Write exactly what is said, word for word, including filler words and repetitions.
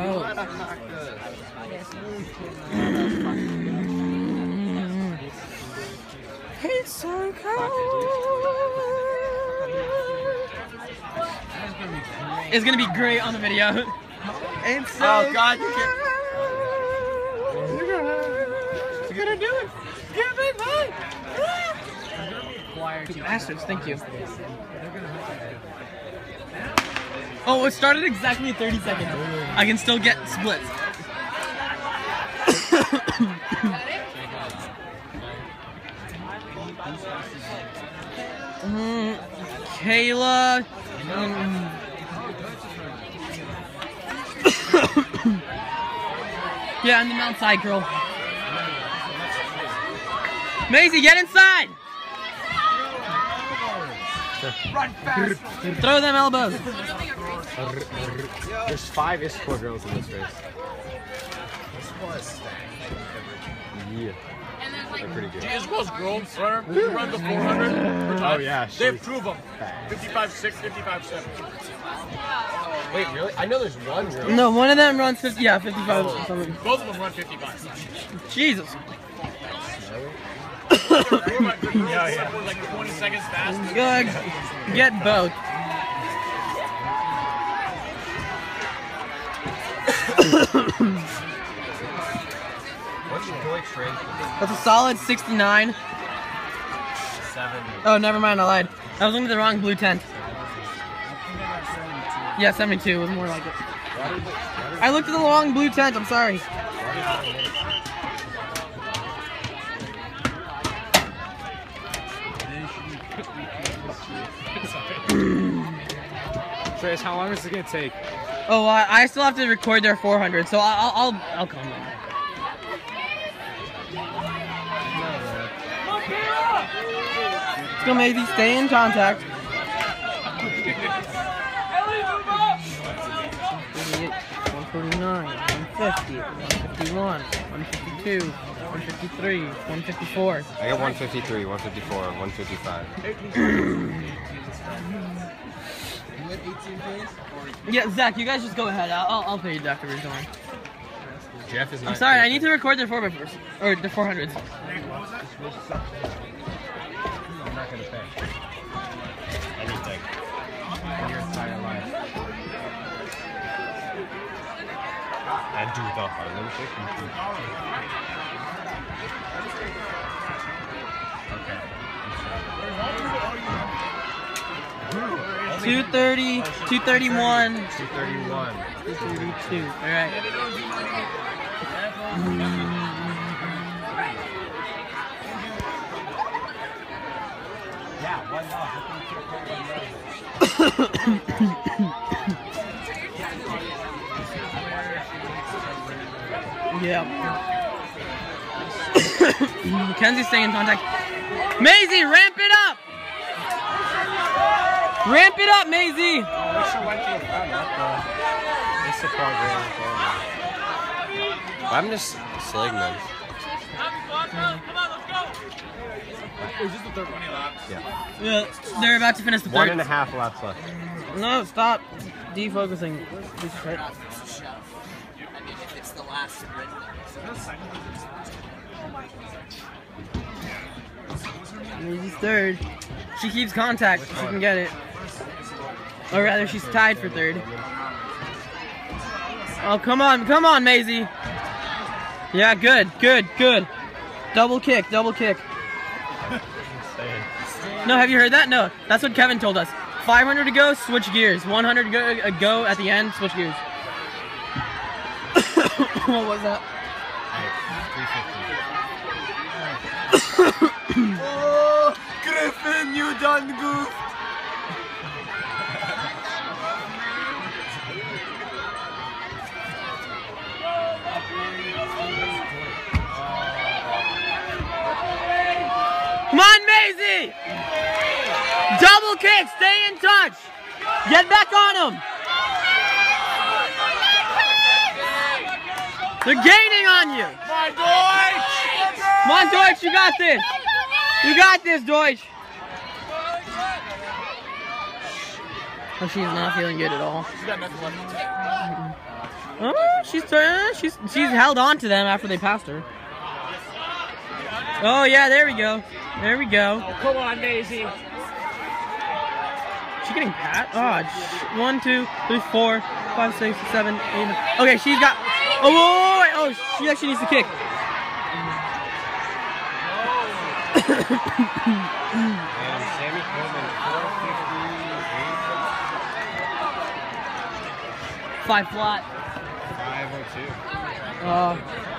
Hell. It's so cold. It's gonna be great on the video. It's so oh God, you can't. You're gonna, you're gonna do it. Give me mine. Ah. Dude, bastards, thank you. Oh, it started exactly thirty seconds. I can still get splits. mm, Kayla. Um. yeah, I'm the outside girl. Maisie, get inside! Run fast! Throw them elbows! There's five Issaquah girls in this race. Yeah. They're pretty good. The Issaquah's girls, sir, who run the four hundred. Oh, yeah. They approve them. fifty-five six, fifty-five seven. Wait, really? I know there's one girl. No, one of them runs fifty. Yeah, fifty-five. Oh. Both of them run fifty-five. Jesus. yeah, yeah. Like twenty seconds fast. Good. Get both. That's a solid sixty-nine. Oh, never mind. I lied. I was looking at the wrong blue tent. Yeah, seventy-two was more like it. I looked at the wrong blue tent. I'm sorry. Trace, how long is it gonna take? Oh, uh, I still have to record their four hundred, so I'll I'll I'll come in. Still, maybe stay in contact. one forty-nine, one fifty, one fifty-one, one fifty-two, one fifty-three, one fifty-four. I got one fifty-three, one fifty-four, one fifty-five. Yeah, Zach, you guys just go ahead. I'll, I'll pay you after we're done. Jeff is not. I'm sorry, here. I need to record their four members. Or the four hundreds. I'm not going to pay. Anything. Your entire life. I do the Harlem Shaking. Okay. two thirty, two thirty-one, two thirty-two. All right. Yeah, why not? Yeah. Mackenzie's staying in contact. Maisie, ramp it up! Ramp it up, Maisie! I'm just slaying them. Come on, let's go! Is this the third one laps? Yeah. Yeah. They're about to finish the third. One and a half laps left. No, stop defocusing. This is right. Last red Maisie's third. She keeps contact. She can get it. Or rather, she's tied for third. Oh, come on. Come on, Maisie. Yeah, good. Good. Good. Double kick. Double kick. No, have you heard that? No. That's what Kevin told us. five hundred to go, switch gears. one hundred to go, uh, go at the end, switch gears. What was that? Oh, Griffin, you done goofed! Come on, Maisie! Double kick, stay in touch! Get back on him! They're gaining on you! Come on, Deutsch! Come on, Deutsch, you got this! You got this, Deutsch! Oh, she's not feeling good at all. She's got nothing left. Oh, she's she's she's held on to them after they passed her. Oh yeah, there we go. There we go. Oh, come on, Daisy. She getting pat? Oh, one, two, three, four, five, six, seven, eight. Nine. Okay, she's got. Oh, whoa, wait, oh, she actually needs to kick. And Sammy Coleman, four fifty-eight. Five flat. five oh two. Oh.